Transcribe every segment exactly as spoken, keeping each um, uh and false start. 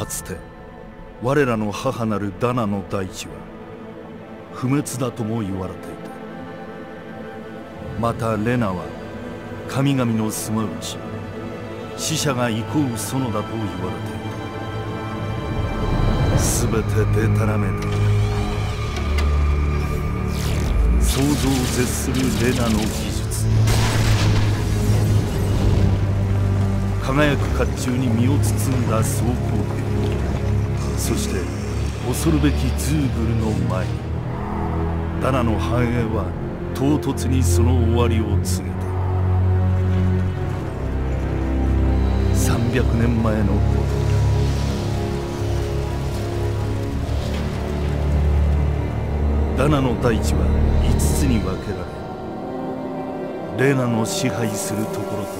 かつて我らの母なるダナの大地は不滅だとも言われていた。またレナは神々の住まう地、死者が憩う園だと言われている。すべてでたらめだ。想像を絶するレナの技術、輝く甲冑に身を包んだ装甲兵、そして恐るべきズーグルの前にダナの繁栄は唐突にその終わりを告げた。さんびゃくねんまえのこと、ダナの大地は五つに分けられ、レナの支配するところと、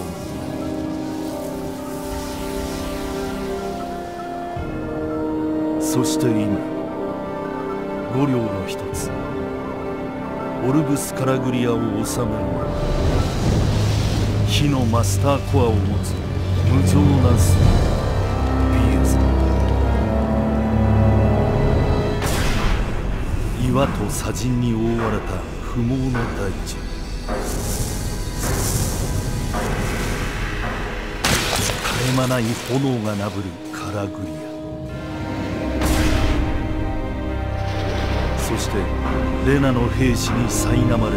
そして今五稜の一つオルブス・カラグリアを治める火のマスターコアを持つ無情なすビエス、岩と砂塵に覆われた不毛の大地。絶え間ない炎がなぶるカラグリア、そしてレナの兵士に苛まれながら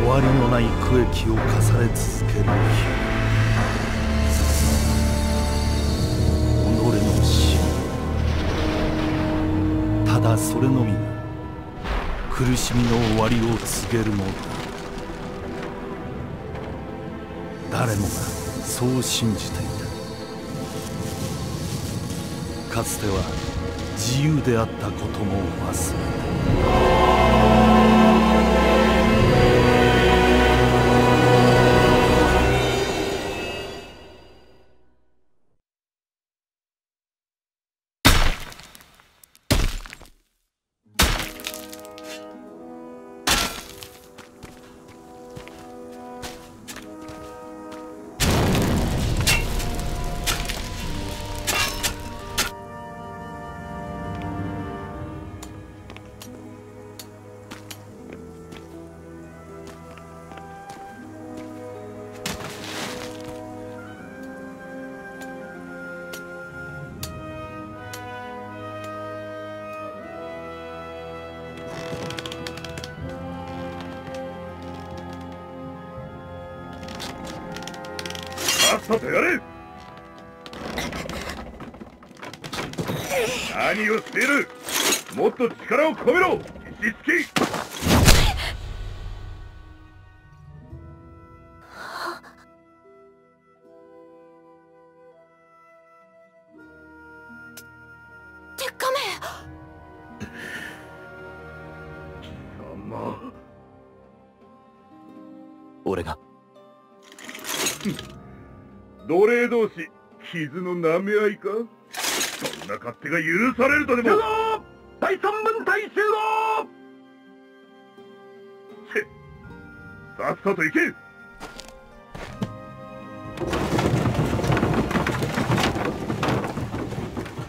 終わりのない苦役を重ね続ける日。ただそれのみが苦しみの終わりを告げるものだ。誰もがそう信じていた。かつては自由であったことも忘れた。さてやれ。何をしている。もっと力を込めろ。一つき。鉄仮面。様。俺が。奴隷同士、傷の舐め合いか。そんな勝手が許されるとでも。だいさんぶん隊集合。せっ、さっさと行け。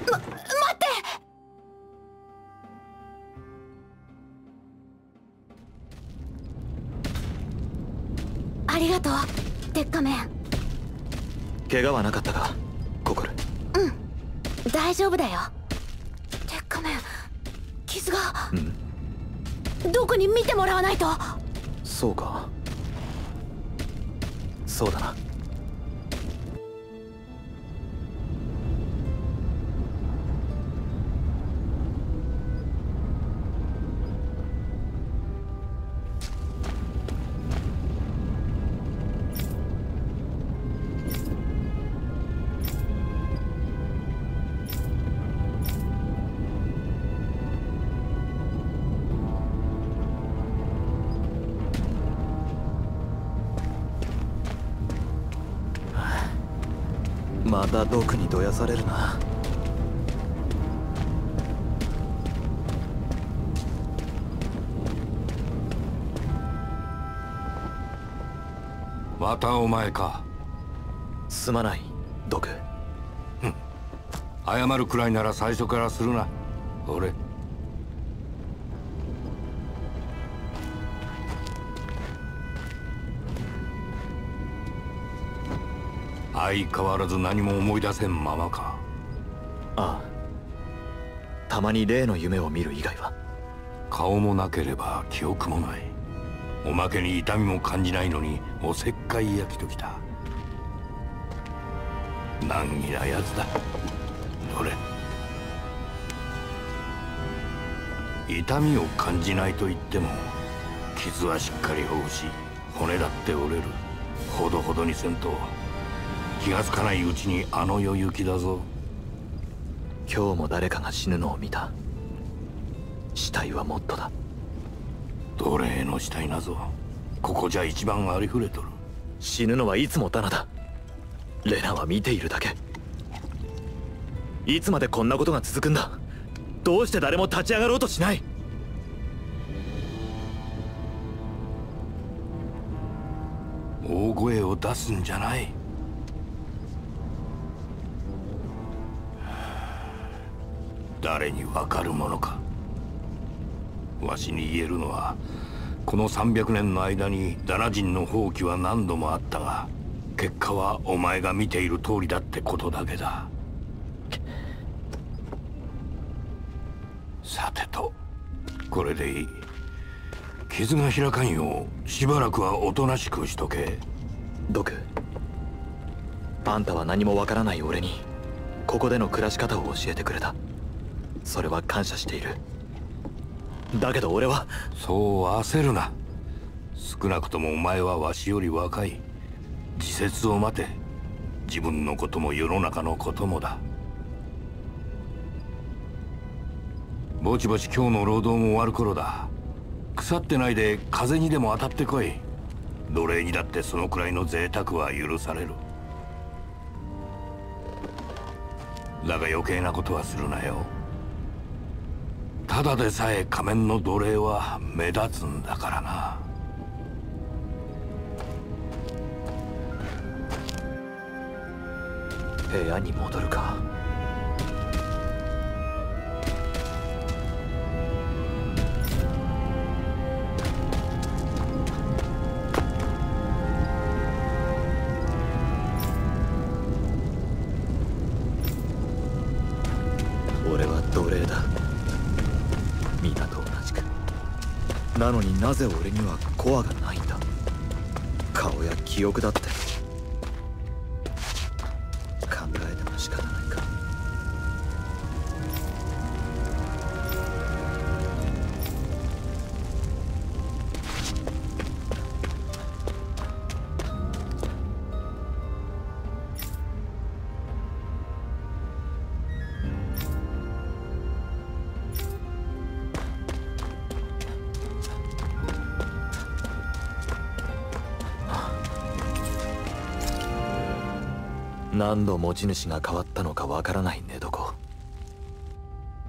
ま、待って。ありがとう、鉄仮面。怪我はなかったか、ココル。うん、大丈夫だよ。鉄仮面、傷が。うん。どこに見てもらわないと。そうか。そうだな。また毒にどやされるな。またお前か。すまない、毒。ふん。謝るくらいなら最初からするな。俺相変わらず何も思い出せんままか。ああ、たまに例の夢を見る以外は。顔もなければ記憶もない。おまけに痛みも感じないのにおせっかい焼きときた。難儀なやつだ。どれ。痛みを感じないと言っても傷はしっかりほぐし、骨だって折れる。ほどほどにせんと気がつかないうちにあの世行きだぞ。今日も誰かが死ぬのを見た。死体はもっとだ。奴隷の死体なぞ。ここじゃ一番ありふれとる。死ぬのはいつもダナだ。レナは見ているだけ。いつまでこんなことが続くんだ。どうして誰も立ち上がろうとしない。大声を出すんじゃない。誰にわかるものか。わしに言えるのは、このさんびゃくねんの間にダナ人の放棄は何度もあったが、結果はお前が見ている通りだってことだけだ。さてと、これでいい。傷が開かんようしばらくはおとなしくしとけ。ドク、あんたは何もわからない俺にここでの暮らし方を教えてくれた。それは感謝している。だけど俺は。そう焦るな。少なくともお前はわしより若い。時節を待て。自分のことも世の中のこともだ。ぼちぼち今日の労働も終わる頃だ。腐ってないで風にでも当たってこい。奴隷にだってそのくらいの贅沢は許される。だが余計なことはするなよ。ただでさえ仮面の奴隷は目立つんだからな。部屋に戻るか。俺は奴隷だ。みんなと同じく。なのになぜ俺にはコアがないんだ。顔や記憶だって。考えても仕方ないか。何度持ち主が変わったのかわからない寝床。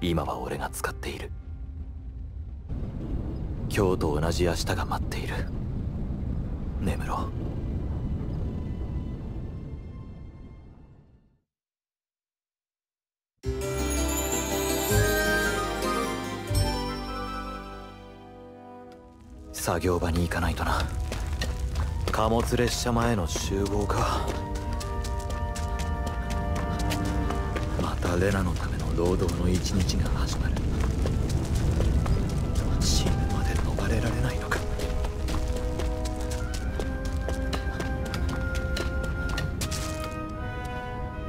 今は俺が使っている。今日と同じ明日が待っている。眠ろう。作業場に行かないとな。貨物列車前の集合か。レナのための労働の一日が始まる。死ぬまで逃れられないのか。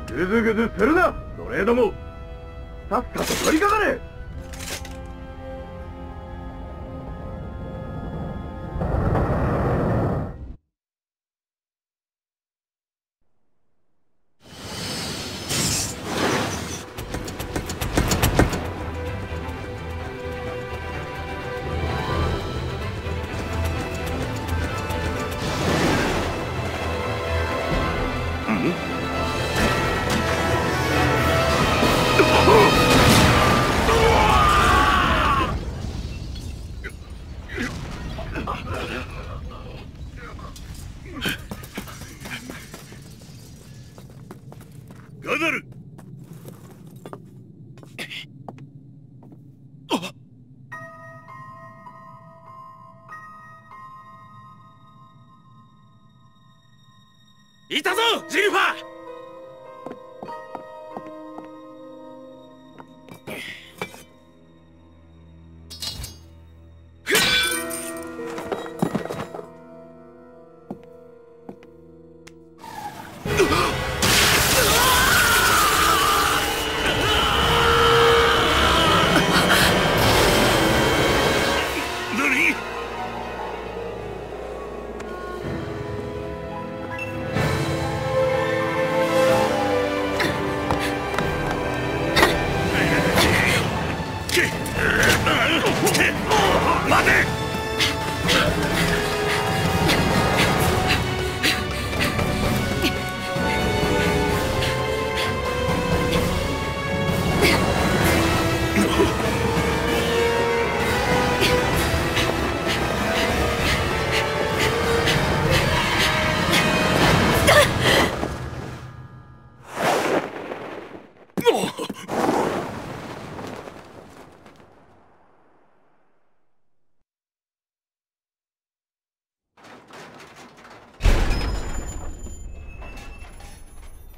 ぐずぐずするな奴隷ども。さっさと取りかかれ。いたぞジルファー。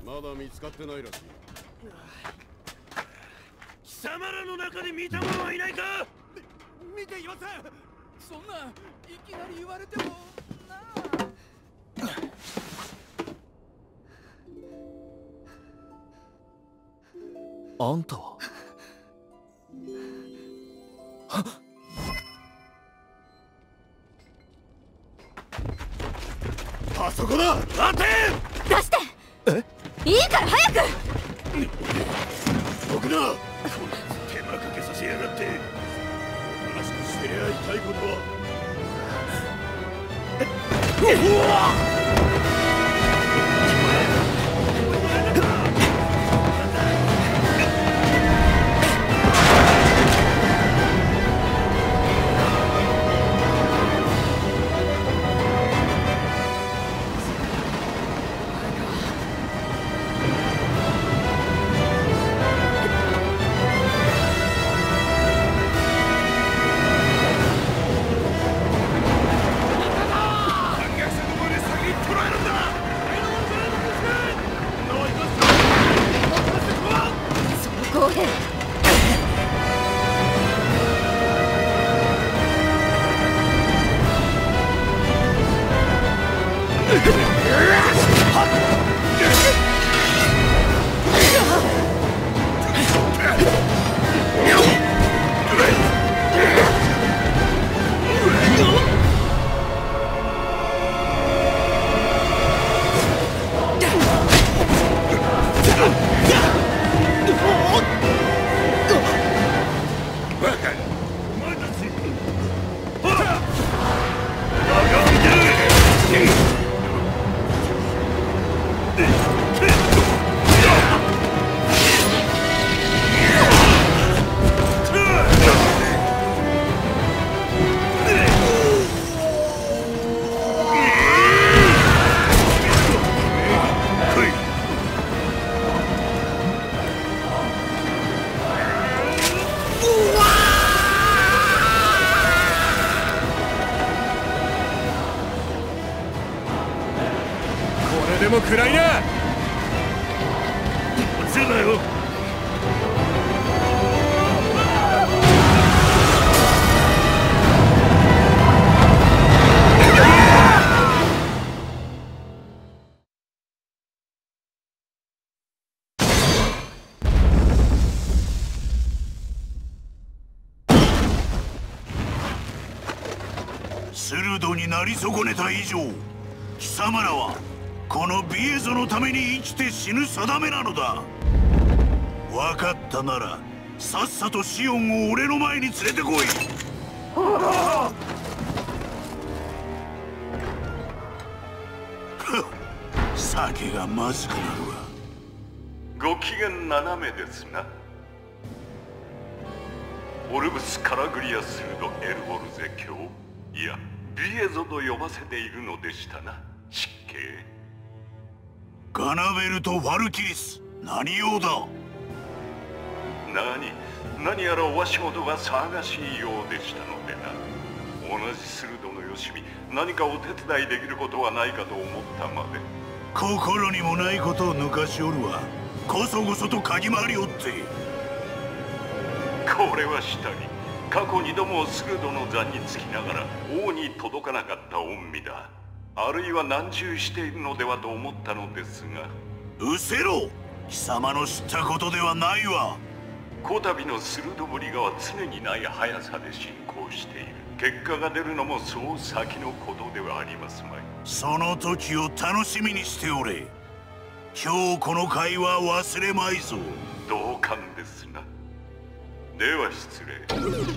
まだ見つかってないらしい。貴様らの中で見た者はいないか。見ていません。そんないきなり言われてもなあ。あんたはあそこだ。待て。出して。いいから早く。僕だ。こいつ手間かけさせやがって。おとなしくしてりゃ痛いことは。なり損ねた以上、貴様らはこのビエゾのために生きて死ぬ定めなのだ。分かったならさっさとシオンを俺の前に連れてこい。酒がまずくなるわ。ご機嫌斜めですな。オルブス・カラグリアスルド・エルボルゼ卿、いやビエゾと呼ばせているのでしたな、失敬。ガナベルとワルキリス、何用だ。何、何やらお足元が騒がしいようでしたのでな。同じスルドのよしみ、何かお手伝いできることはないかと思ったまで。心にもないことを抜かしおるわ。こそこそと嗅ぎ回りおって。これはしたり過去にどもスルドの座につきながら王に届かなかった御身だ。あるいは難渋しているのではと思ったのですが。うせろ、貴様の知ったことではないわ。こたびの鋭ぶりがは常にない速さで進行している。結果が出るのもそう先のことではありますまい。その時を楽しみにしておれ。今日この会話忘れまいぞ。同感ですな。では失礼。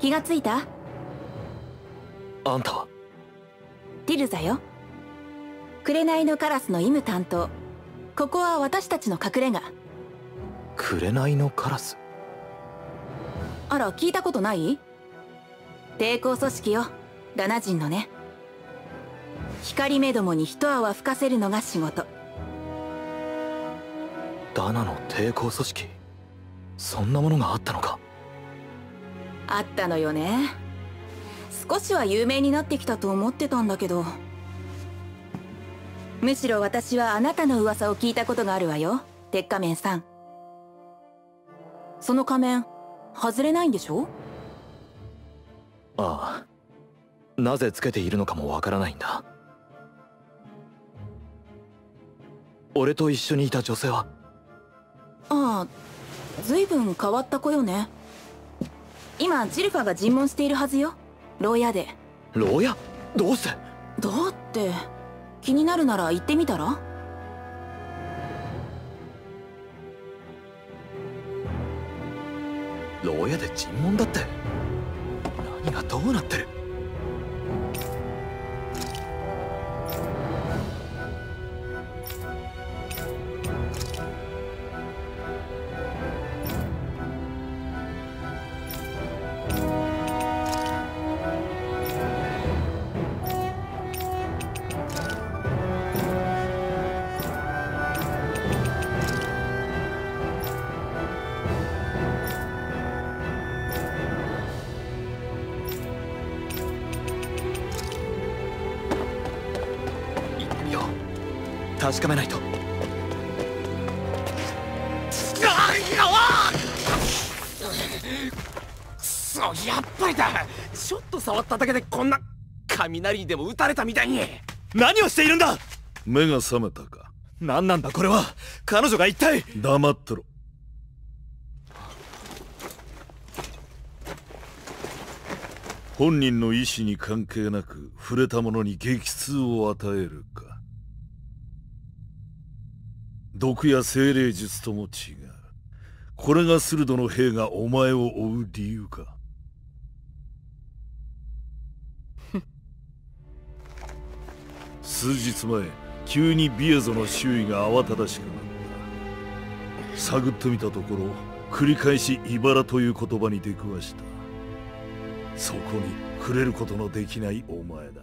気がついた？あんたはティルザよ。紅のカラスのイム担当。ここは私たちの隠れ家。紅のカラス？あら、聞いたことない？抵抗組織よ、ダナ人のね。光目どもに一泡吹かせるのが仕事。ダナの抵抗組織、そんなものがあったのか。あったのよね。少しは有名になってきたと思ってたんだけど。むしろ私はあなたの噂を聞いたことがあるわよ、鉄仮面さん。その仮面外れないんでしょ？ああ、なぜつけているのかもわからないんだ。俺と一緒にいた女性は？ああ、随分変わった子よね。今ジルファが尋問しているはずよ、牢屋で。牢屋？どうして？だって気になるなら行ってみたら？牢屋で尋問だって。何がどうなってる？確かめないと。くそ、やっぱりだ。ちょっと触っただけでこんな。雷にでも撃たれたみたいに。何をしているんだ。目が覚めたか。何なんだこれは。彼女が一体。黙ってろ。本人の意思に関係なく触れたものに激痛を与えるか。毒や精霊術とも違う。これがスルドの兵がお前を追う理由か。数日前、急にビエゾの周囲が慌ただしくなった。探ってみたところ、繰り返しイバラという言葉に出くわした。そこに触れることのできないお前だ。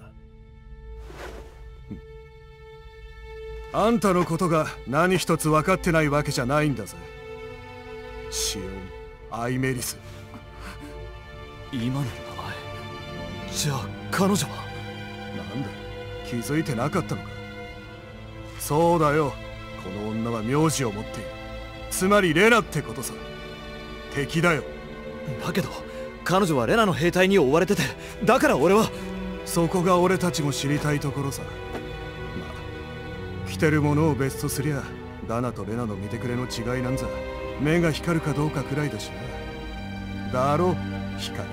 あんたのことが何一つ分かってないわけじゃないんだぜ、シオン・アイメリス。今の名前、じゃあ彼女は。なんだ、気づいてなかったのか。そうだよ、この女は名字を持っている。つまりレナってことさ。敵だよ。だけど彼女はレナの兵隊に追われてて、だから俺は。そこが俺たちも知りたいところさ。着てるものをベストすりゃ、ダナとレナの見てくれの違いなんざ目が光るかどうかくらいだしな。だろ、光ね。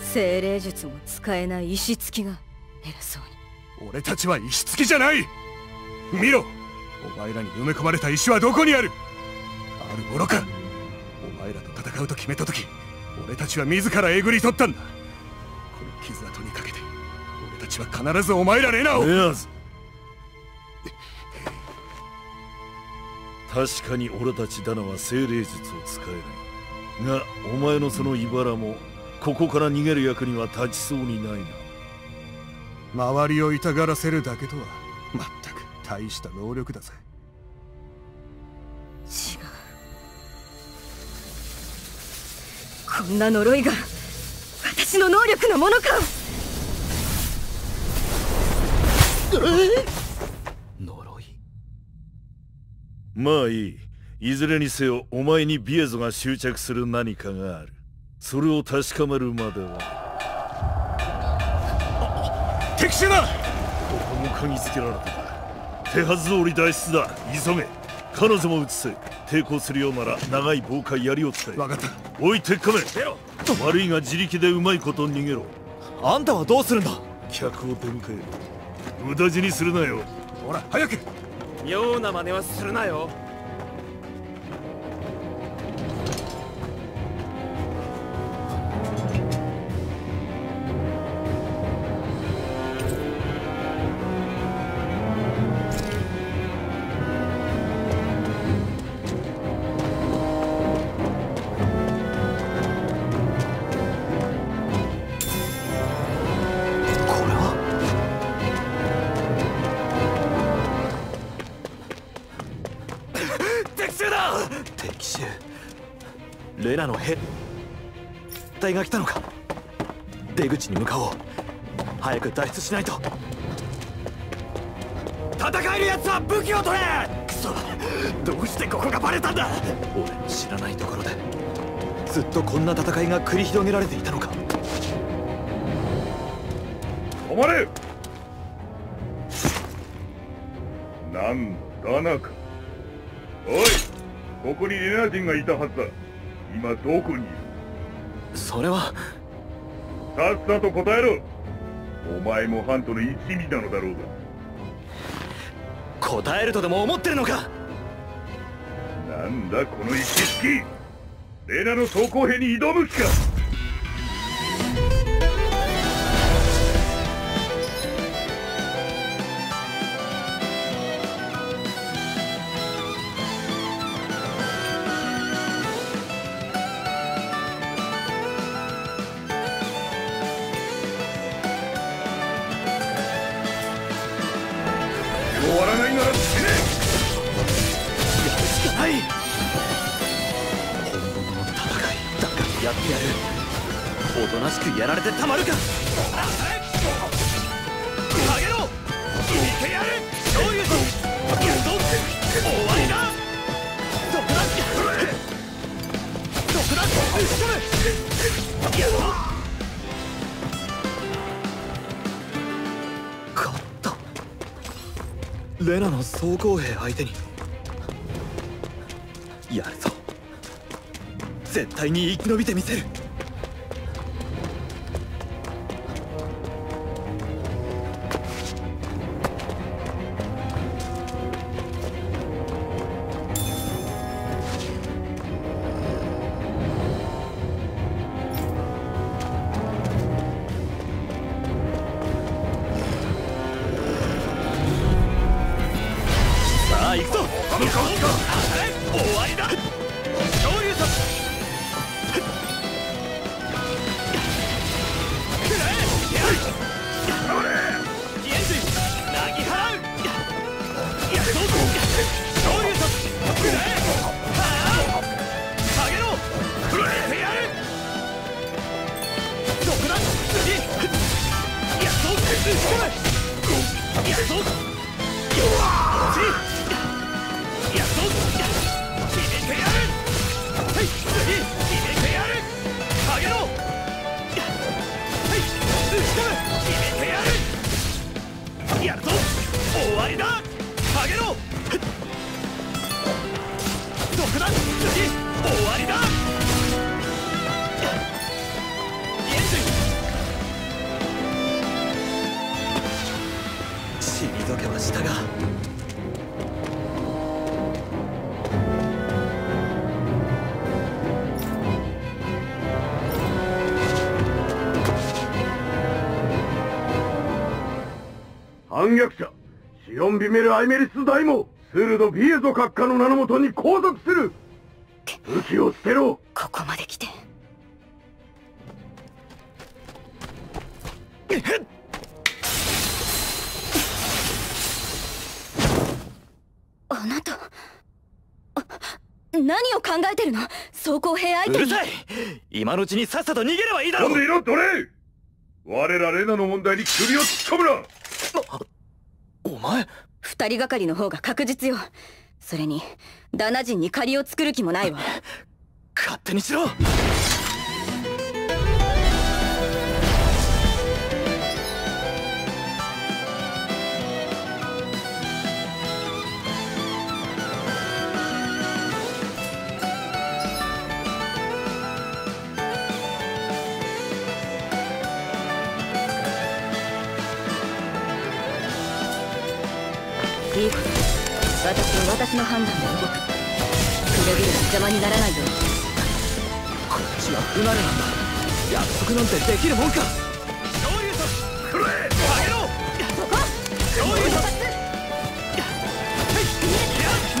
精霊術も使えない石つきが偉そうに。俺たちは石つきじゃない。見ろ、お前らに埋め込まれた石はどこにある。あるものか。お前らと戦うと決めた時、俺たちは自らえぐり取ったんだ。この傷跡にかけて俺たちは必ずお前らレナを。レナズ、確かに俺たちダナは精霊術を使えないが、お前のその茨もここから逃げる役には立ちそうにないな。周りを痛がらせるだけとは全く大した能力だぜ。こんな呪いが私の能力のものか。呪い？まあいい。いずれにせよお前にビエゾが執着する何かがある。それを確かめるまでは。敵手だ。ここも嗅ぎつけられたか。手はず通り脱出だ。急げ。彼女も移せ。抵抗するようなら長い棒か槍を使え。分かった。おい、鉄仮面。悪いが自力でうまいこと逃げろ。あんたはどうするんだ。客を出迎える。無駄死にするなよ。ほら早く。妙な真似はするなよ。レナの兵隊が来たのか。出口に向かおう。早く脱出しないと。戦えるやつは武器を取れ。クソ、どうしてここがバレたんだ。俺の知らないところでずっとこんな戦いが繰り広げられていたのか。止まれ。なんだなか。おい、ここにレナ人がいたはずだ。今どこにいる？それはさっさと答えろ。お前もハントの一味なのだろうが。答えるとでも思ってるのか。なんだこの一式。レナの装甲兵に挑む気か。レナの総攻兵相手にやるぞ。絶対に生き延びてみせる。反逆者シオンビメル・アイメリス大もスルド・ビエゾ閣下の名のもとに拘束する。武器を捨てろ。ここまで来てあなた何を考えてるの。装甲兵相手にうるさい。今のうちにさっさと逃げればいいだろう。飛んでいろ奴隷。我らレナの問題に首を突っ込むな。お前二人がかりの方が確実よ。それにダナ人に借りを作る気もないわ。勝手にしろ。いいこと。私は私の判断で動く。くれぐれも邪魔にならないように。こっちは不慣れなんだ。約束なんてできるもんか。そういう時くれあげろ。そこそういう時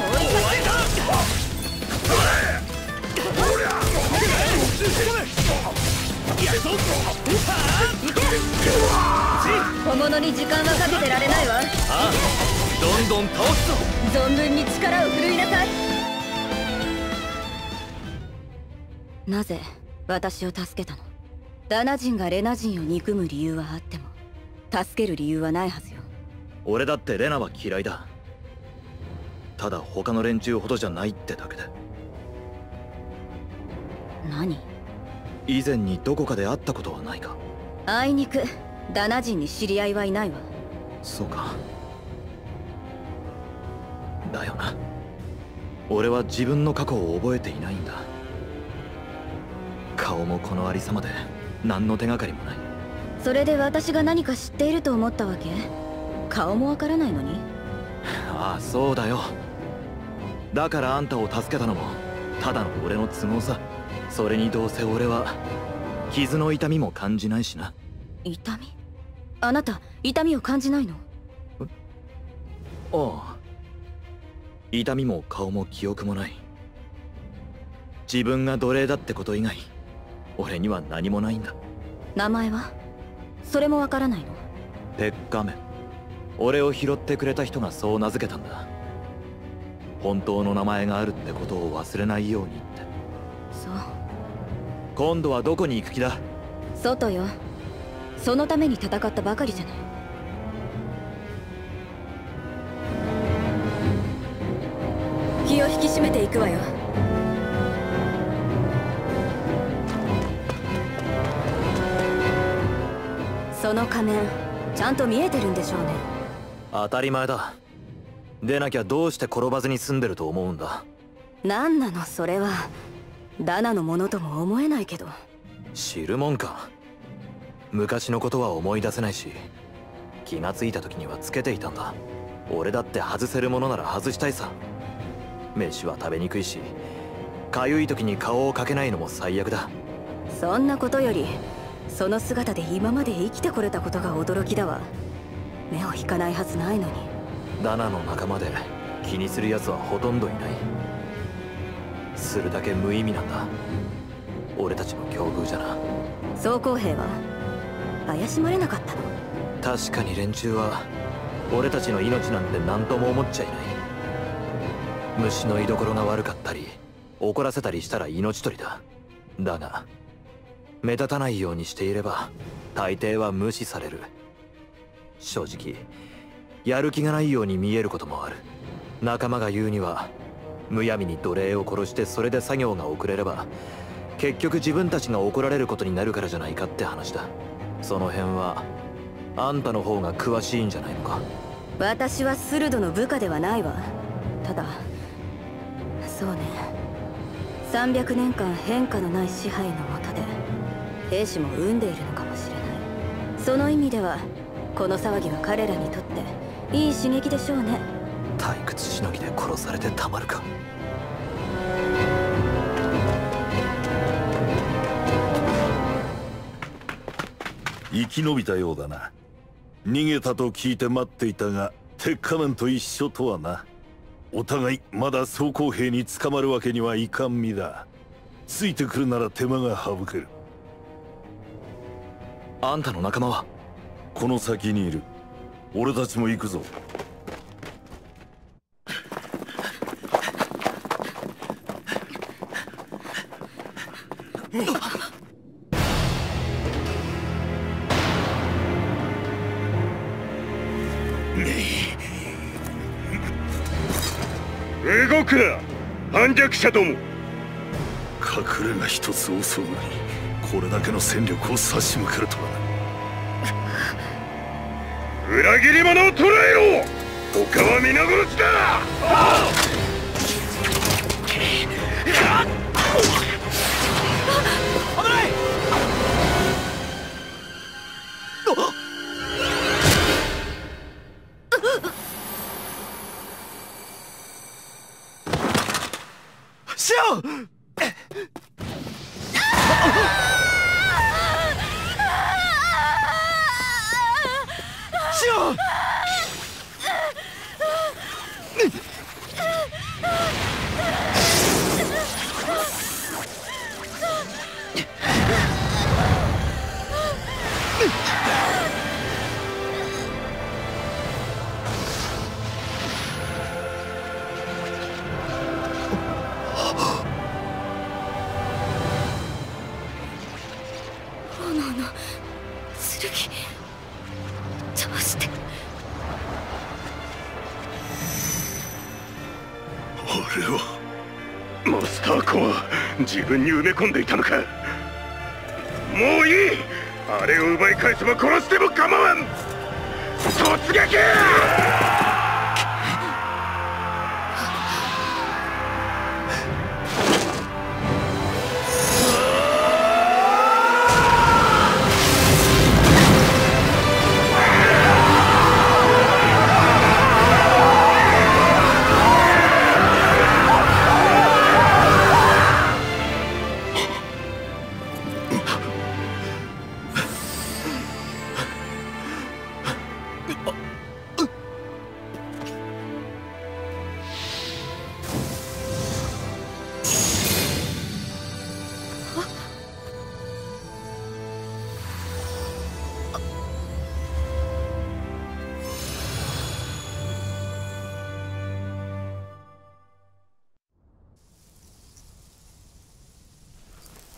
もう終わりだ。それおりゃいやそうか。小物に時間はかけてられないわ。ああどんどん倒すぞ。存分に力を振るいなさい。なぜ私を助けたの。ダナ人がレナ人を憎む理由はあっても助ける理由はないはずよ。俺だってレナは嫌いだ。ただ他の連中ほどじゃないってだけで。何。以前にどこかで会ったことはないか。あいにくダナ人に知り合いはいないわ。そうかだよな。俺は自分の過去を覚えていないんだ。顔もこのありさまで何の手がかりもない。それで私が何か知っていると思ったわけ。顔もわからないのに。ああそうだよ。だからあんたを助けたのもただの俺の都合さ。それにどうせ俺は傷の痛みも感じないしな。痛み。あなた痛みを感じないの。えああ痛みも顔も記憶もない。自分が奴隷だってこと以外俺には何もないんだ。名前はそれもわからないの。ペッカメン。俺を拾ってくれた人がそう名付けたんだ。本当の名前があるってことを忘れないようにって。そう。今度はどこに行く気だ。外よ。そのために戦ったばかりじゃない。気を引き締めていくわよ。その仮面ちゃんと見えてるんでしょうね。当たり前だ。でなきゃどうして転ばずに済んでると思うんだ。何なのそれは。ダナのものとも思えないけど。知るもんか。昔のことは思い出せないし気がついた時にはつけていたんだ。俺だって外せるものなら外したいさ。飯は食べにくいしかゆい時に顔をかけないのも最悪だ。そんなことよりその姿で今まで生きてこれたことが驚きだわ。目を引かないはずないのに。ダナの仲間で気にする奴はほとんどいない。するだけ無意味なんだ。俺たちの境遇じゃな。装甲兵は怪しまれなかったの。確かに連中は俺たちの命なんて何とも思っちゃいない。虫の居所が悪かったり怒らせたりしたら命取りだ。だが目立たないようにしていれば大抵は無視される。正直やる気がないように見えることもある。仲間が言うにはむやみに奴隷を殺してそれで作業が遅れれば結局自分たちが怒られることになるからじゃないかって話だ。その辺はあんたの方が詳しいんじゃないのか。私はスルドの部下ではないわ。ただそうね。さんびゃくねんかん変化のない支配の下で兵士も生んでいるのかもしれない。その意味ではこの騒ぎは彼らにとっていい刺激でしょうね。退屈しのぎで殺されてたまるか。生き延びたようだな。逃げたと聞いて待っていたが、鉄仮面と一緒とはな。お互いまだ総攻兵に捕まるわけにはいかん身だ。ついてくるなら手間が省ける。あんたの仲間はこの先にいる。俺たちも行くぞ。動くな、反逆者ども。隠れが一つ襲うのにこれだけの戦力を差し向けるとは。裏切り者を捕らえろ。他は皆殺しだ。ああマスターコア、自分に埋め込んでいたのか。もういい。あれを奪い返せば殺しても構わん。突撃。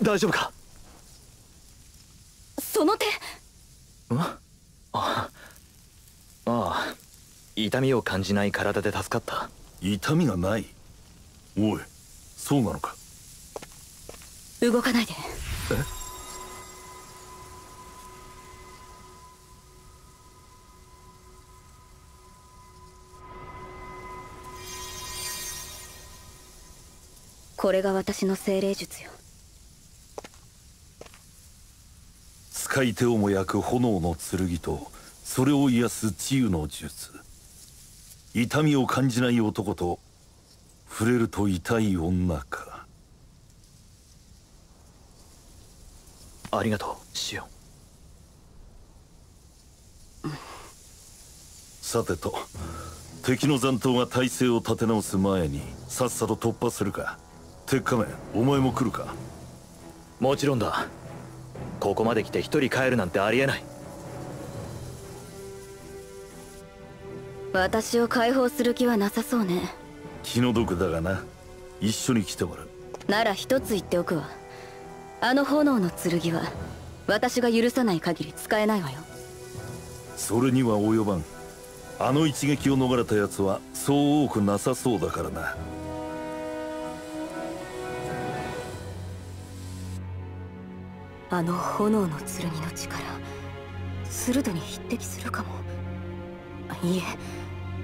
大丈夫か？その手。ん？ああ、ああ、痛みを感じない体で助かった。痛みがない？おい、そうなのか。動かないで。え？これが私の精霊術よ。使い手をも焼く炎の剣と、それを癒す治癒の術。痛みを感じない男と、触れると痛い女か。ありがとう、シオン。さてと、敵の残党が体勢を立て直す前にさっさと突破するか。鉄仮面、お前も来るか。もちろんだ。ここまで来て一人帰るなんてありえない。私を解放する気はなさそうね。気の毒だがな、一緒に来てもらう。なら一つ言っておくわ。あの炎の剣は私が許さない限り使えないわよ。それには及ばん。あの一撃を逃れたやつはそう多くなさそうだからな。あの炎の剣の力、スルドに匹敵するかも。いいえ、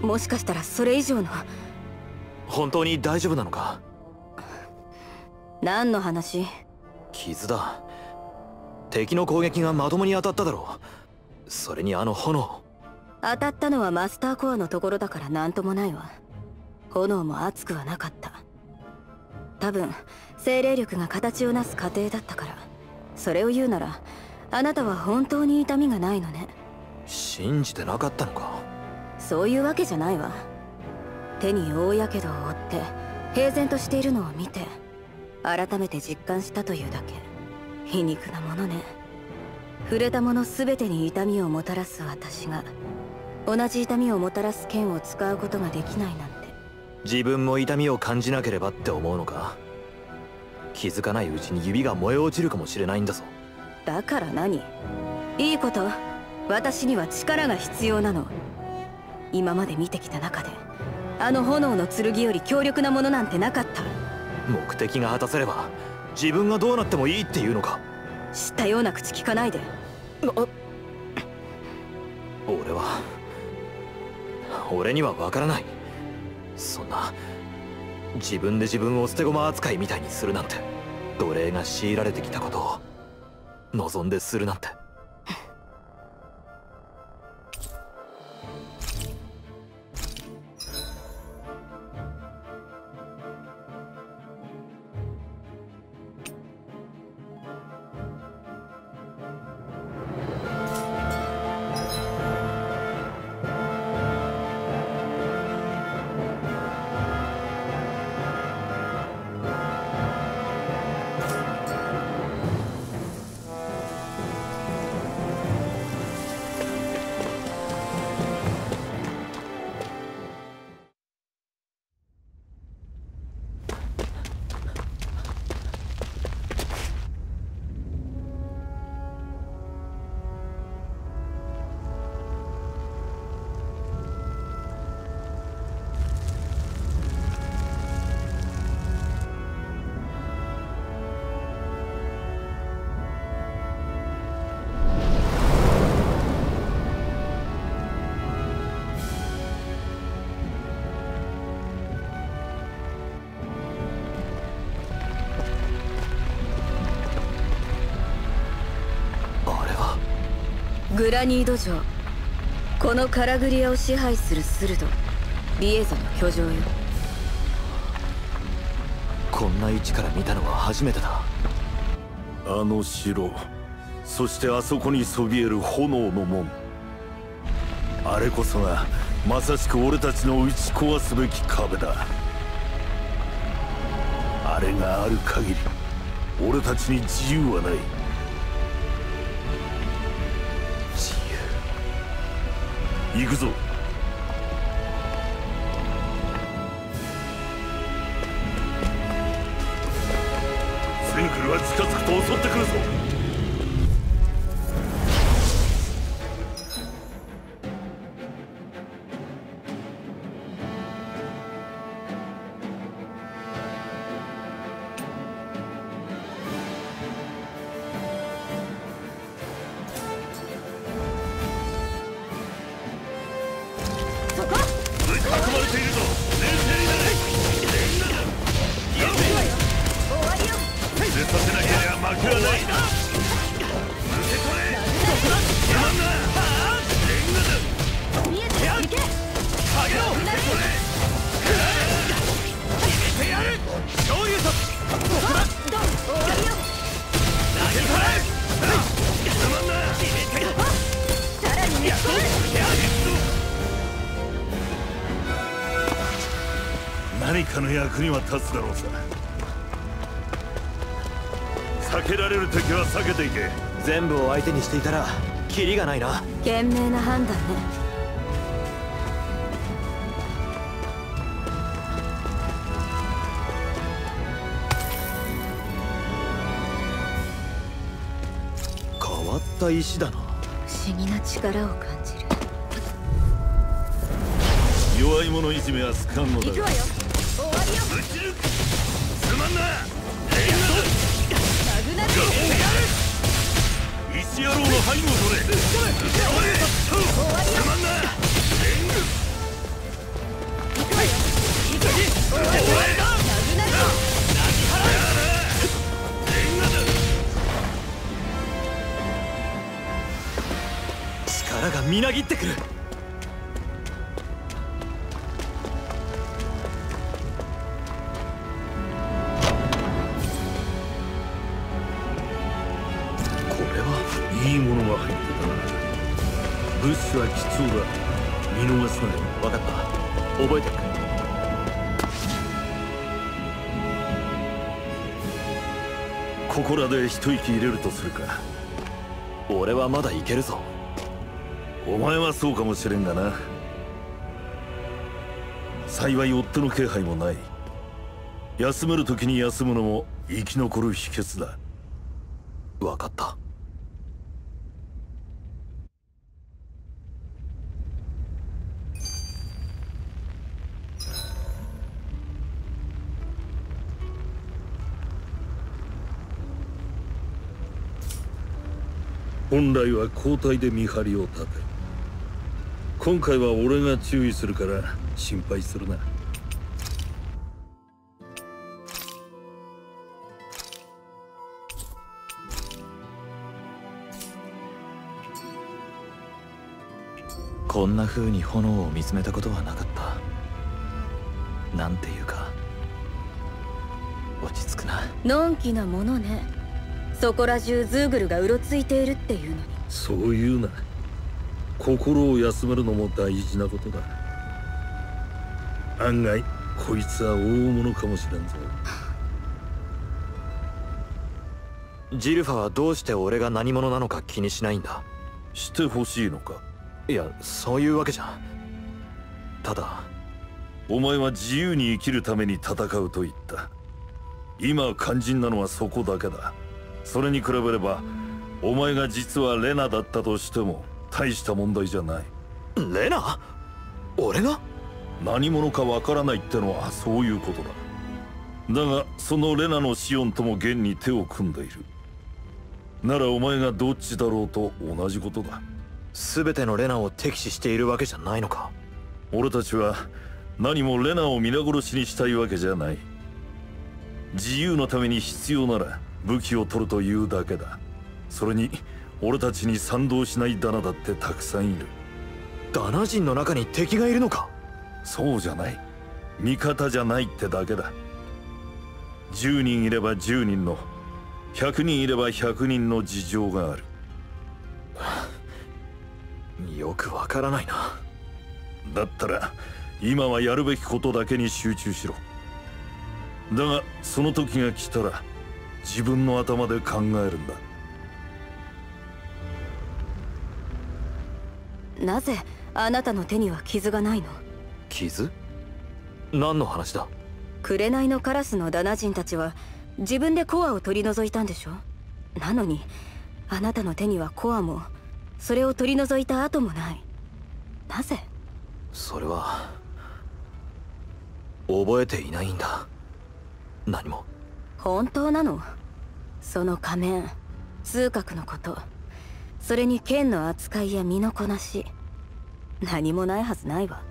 もしかしたらそれ以上の。本当に大丈夫なのか？何の話？傷だ。敵の攻撃がまともに当たっただろう。それにあの炎。当たったのはマスターコアのところだから何ともないわ。炎も熱くはなかった。多分精霊力が形をなす過程だったから。それを言うなら、あなたは本当に痛みがないのね。信じてなかったのか。そういうわけじゃないわ。手に大やけどを負って平然としているのを見て改めて実感したというだけ。皮肉なものね。触れたもの全てに痛みをもたらす私が同じ痛みをもたらす剣を使うことができないなんて。自分も痛みを感じなければって思うのか。気づかないうちに指が燃え落ちるかもしれないんだぞ。だから何？いいこと、私には力が必要なの。今まで見てきた中であの炎の剣より強力なものなんてなかった。目的が果たせれば自分がどうなってもいいっていうのか。知ったような口聞かないで。俺は俺には分からない。そんな自分で自分を捨て駒扱いみたいにするなんて、奴隷が強いられてきたことを望んでするなんて。グラニード城、このカラグリアを支配するスルド、リエザの居城よ。こんな位置から見たのは初めてだ。あの城、そしてあそこにそびえる炎の門、あれこそがまさしく俺たちの打ち壊すべき壁だ。あれがある限り俺たちに自由はない。行くぞ。センクルは近づくと襲ってくるぞ。何かの役には立つだろうさ。避けられる敵は避けていけ。全部を相手にしていたらキリがないな。賢明な判断ね。石だな。不思議な力を感じる。弱い者いじめは好かんのだ。行くわよ。終わりよ。ぶち抜く。つまんな。殴られてやる。石野郎の背後を取れ。終わりよ。つまんな。行くわよ。行くわよ。終わりよ。力がみなぎってくる。これはいいものが入ってたな。物資は貴重だ。見逃すなよ。分かった、覚えてる。ここらで一息入れるとするか。俺はまだいけるぞ。お前はそうかもしれんがな。幸い夫の気配もない。休める時に休むのも生き残る秘訣だ。分かった。本来は交代で見張りを立てる。今回は俺が注意するから心配するな。こんな風に炎を見つめたことはなかった。なんていうか落ち着くな。のんきなものね。そこら中ズーグルがうろついているっていうのに。そういうな。心を休めるのも大事なことだ。案外こいつは大物かもしれんぞ。ジルファはどうして俺が何者なのか気にしないんだ。してほしいのか。いや、そういうわけじゃ。ただお前は自由に生きるために戦うと言った。今肝心なのはそこだけだ。それに比べればお前が実はレナだったとしても大した問題じゃない。レナ？俺が？何者かわからないってのはそういうことだ。だがそのレナのシオンとも現に手を組んでいる。ならお前がどっちだろうと同じことだ。全てのレナを敵視しているわけじゃないのか。俺たちは何もレナを皆殺しにしたいわけじゃない。自由のために必要なら武器を取るというだけだ。それに俺たちに賛同しないダナだってたくさんいる。ダナ人の中に敵がいるのか。そうじゃない。味方じゃないってだけだ。じゅうにんいればじゅうにんの、ひゃくにんいればひゃくにんの事情がある。よくわからないな。だったら今はやるべきことだけに集中しろ。だがその時が来たら自分の頭で考えるんだ。なぜあなたの手には傷がないの？傷？何の話だ？紅のカラスのダナ人たちは自分でコアを取り除いたんでしょ？なのにあなたの手にはコアもそれを取り除いた跡もない。なぜ？それは覚えていないんだ。何も。本当なの？その仮面、通覚のこと、それに剣の扱いや身のこなし、何もないはずないわ。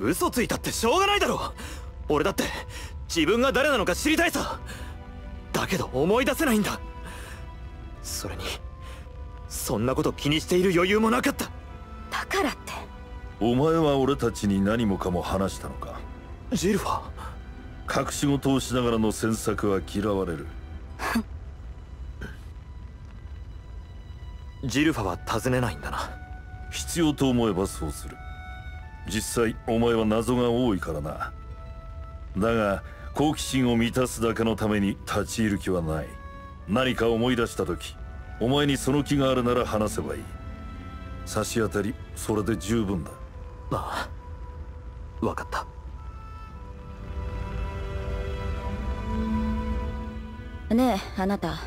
嘘ついたってしょうがないだろ。俺だって自分が誰なのか知りたいさ。だけど思い出せないんだ。それにそんなこと気にしている余裕もなかった。だからってお前は俺たちに何もかも話したのか。ジルファ、隠し事をしながらの詮索は嫌われる。ジルファは尋ねないんだな。必要と思えばそうする。実際お前は謎が多いからな。だが好奇心を満たすだけのために立ち入る気はない。何か思い出した時お前にその気があるなら話せばいい。差し当たり、それで十分だ。ああ、分かった。ねえあなた、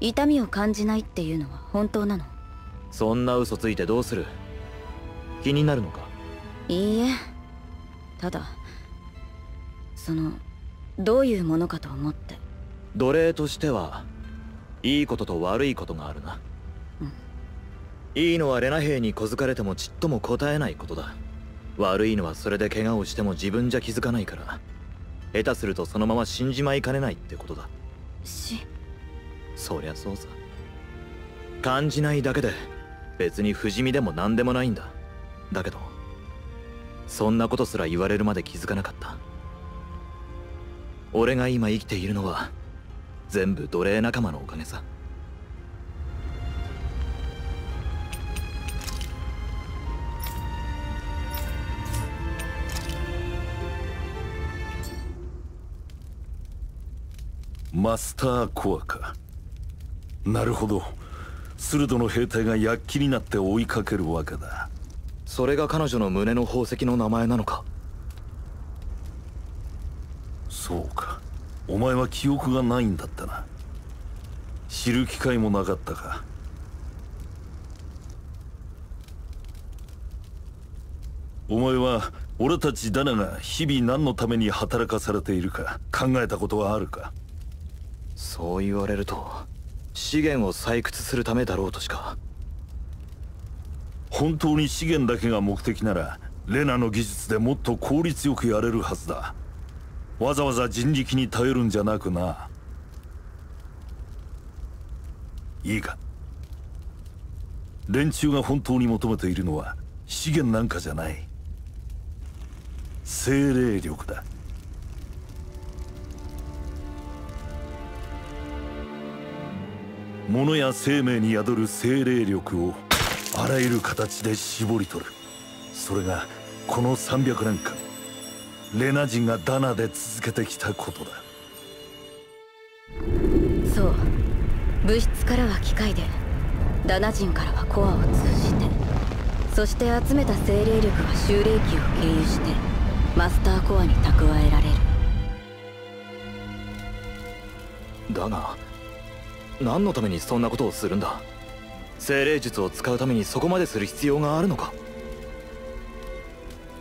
痛みを感じないっていうのは本当なの？そんな嘘ついてどうする？気になるのか？いいえ、ただそのどういうものかと思って。奴隷としてはいいことと悪いことがあるな、うん、いいのはレナ兵に小づかれてもちっとも答えないことだ。悪いのはそれで怪我をしても自分じゃ気づかないから、下手するとそのまま死んじまいかねないってことだ。しそりゃそうさ。感じないだけで別に不死身でも何でもないんだ。だけどそんなことすら言われるまで気づかなかった。俺が今生きているのは全部奴隷仲間のおかげさ。マスターコアか。なるほど。スルドの兵隊が躍起になって追いかけるわけだ。それが彼女の胸の宝石の名前なのか。そうか、お前は記憶がないんだったな。知る機会もなかったか。お前は俺たちダナが日々何のために働かされているか考えたことはあるか。そう言われると資源を採掘するためだろうとしか。本当に資源だけが目的ならレナの技術でもっと効率よくやれるはずだ。わざわざ人力に頼るんじゃなくな。いいか、連中が本当に求めているのは資源なんかじゃない、精霊力だ。物や生命に宿る精霊力をあらゆる形で絞り取る。それがこのさんびゃくねんかんレナ人がダナで続けてきたことだ。そう、物質からは機械で、ダナ人からはコアを通じて、そして集めた精霊力は修霊機を経由してマスターコアに蓄えられる。だが何のためにそんなことをするんだ。精霊術を使うためにそこまでする必要があるのか。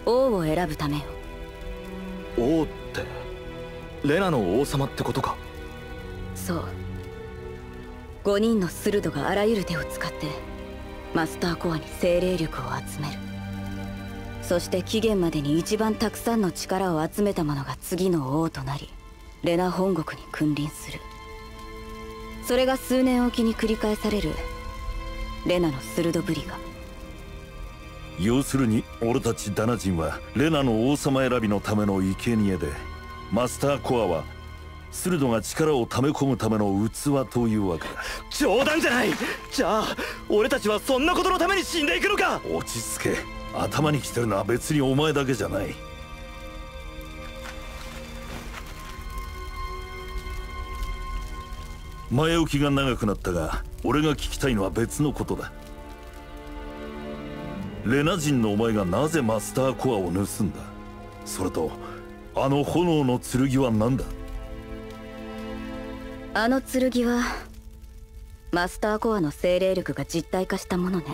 王を選ぶためよ。王ってレナの王様ってことか。そう、ごにんのスルドがあらゆる手を使ってマスターコアに精霊力を集める。そして期限までに一番たくさんの力を集めた者が次の王となり、レナ本国に君臨する。それが数年おきに繰り返されるレナの鋭ぶりが。要するに俺たちダナ人はレナの王様選びのための生贄で、マスターコアはスルドが力を溜め込むための器というわけだ。冗談じゃない。じゃあ俺たちはそんなことのために死んでいくのか。落ち着け、頭にきてるのは別にお前だけじゃない。前置きが長くなったが、俺が聞きたいのは別のことだ。レナ人のお前がなぜマスターコアを盗んだ。それとあの炎の剣は何だ。あの剣はマスターコアの精霊力が実体化したものね。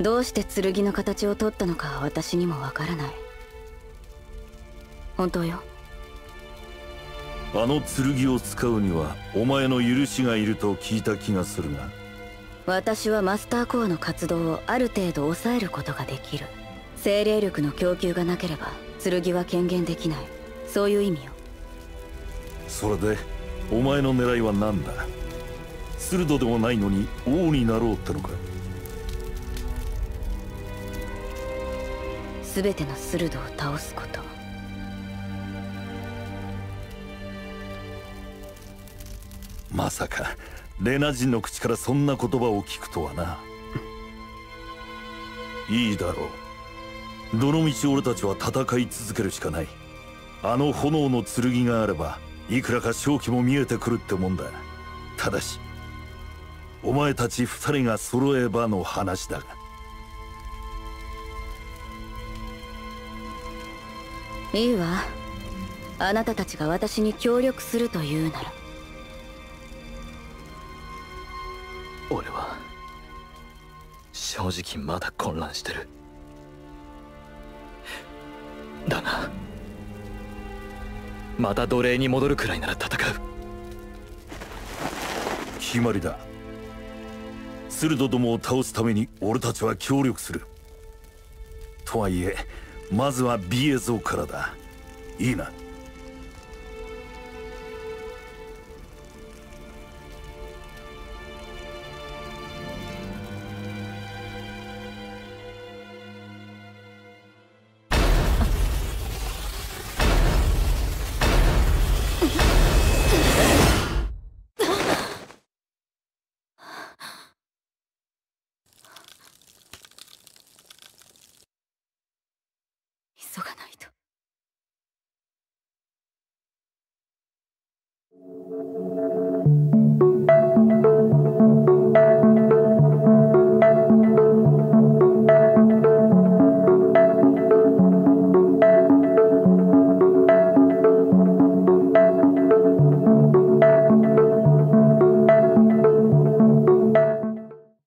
どうして剣の形を取ったのかは私にもわからない。本当よ。あの剣を使うにはお前の許しがいると聞いた気がするが。私はマスターコアの活動をある程度抑えることができる。精霊力の供給がなければ剣は権限できない、そういう意味よ。それでお前の狙いは何だ。スルドでもないのに王になろうってのか。全てのスルドを倒すこと。まさかレナ人の口からそんな言葉を聞くとはな。いいだろう、どの道俺たちは戦い続けるしかない。あの炎の剣があればいくらか勝機も見えてくるってもんだ。ただしお前たち二人が揃えばの話だが。いいわ、あなたたちが私に協力するというなら。俺は正直まだ混乱してる。だがまた奴隷に戻るくらいなら戦う。決まりだ。スルドどもを倒すために俺たちは協力する。とはいえまずはビエゾからだ。いいな。